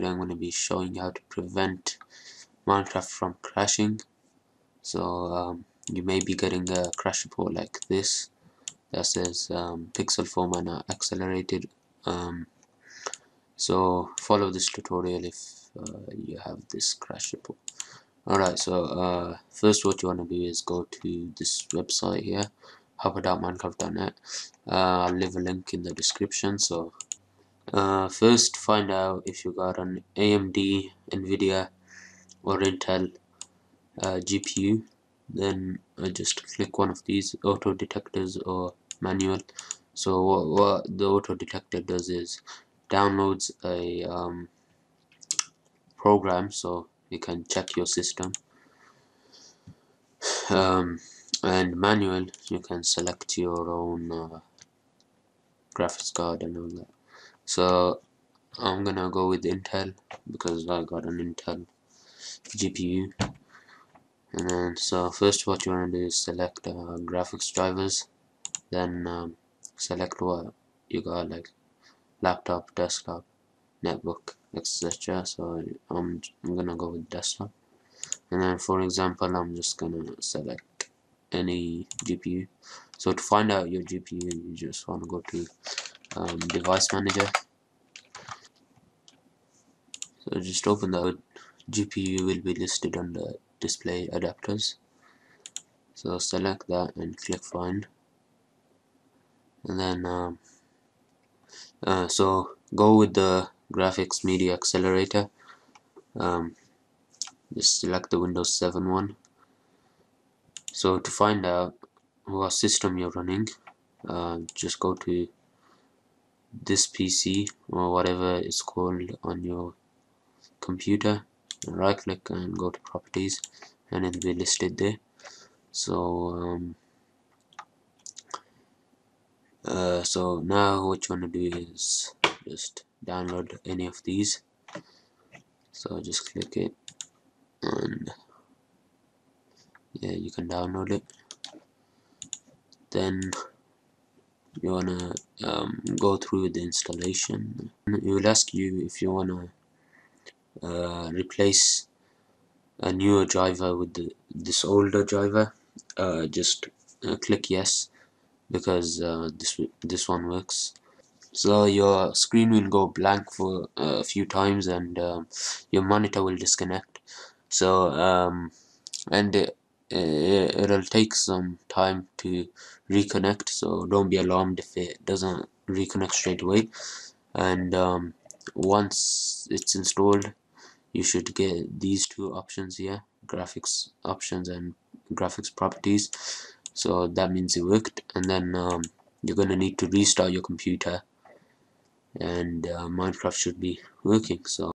today I'm going to be showing you how to prevent Minecraft from crashing. So you may be getting a crash report like this that says pixel format are accelerated. So follow this tutorial if you have this crash report. Alright, so first what you want to do is go to this website here, hopper.minecraft.net. I'll leave a link in the description. So first find out if you got an AMD, NVIDIA or Intel GPU. Then just click one of these auto detectors or manual. So what the auto detector does is downloads a program so you can check your system, and manual you can select your own graphics card and all that. So I'm gonna go with Intel because I got an Intel GPU. And then so first what you want to do is select graphics drivers, then select what you got, like laptop, desktop, netbook, etc. So I'm gonna go with desktop, and then for example I'm just gonna select any GPU. So to find out your GPU you just want to go to device manager. So just open the GPU will be listed under display adapters, so select that and click find. And then so go with the graphics media accelerator, just select the Windows 7 one. So to find out what system you're running, just go to this PC or whatever it's called on your computer, right click and go to properties, and it'll be listed there. So so now what you want to do is just download any of these. So just click it and yeah, you can download it. Then you wanna go through the installation. It will ask you if you wanna replace a newer driver with this older driver. Just click yes because this one works. So your screen will go blank for a few times, and your monitor will disconnect. So and it'll take some time to reconnect, so don't be alarmed if it doesn't reconnect straight away. And once it's installed you should get these two options here, graphics options and graphics properties. So that means it worked. And then you're gonna need to restart your computer and Minecraft should be working. So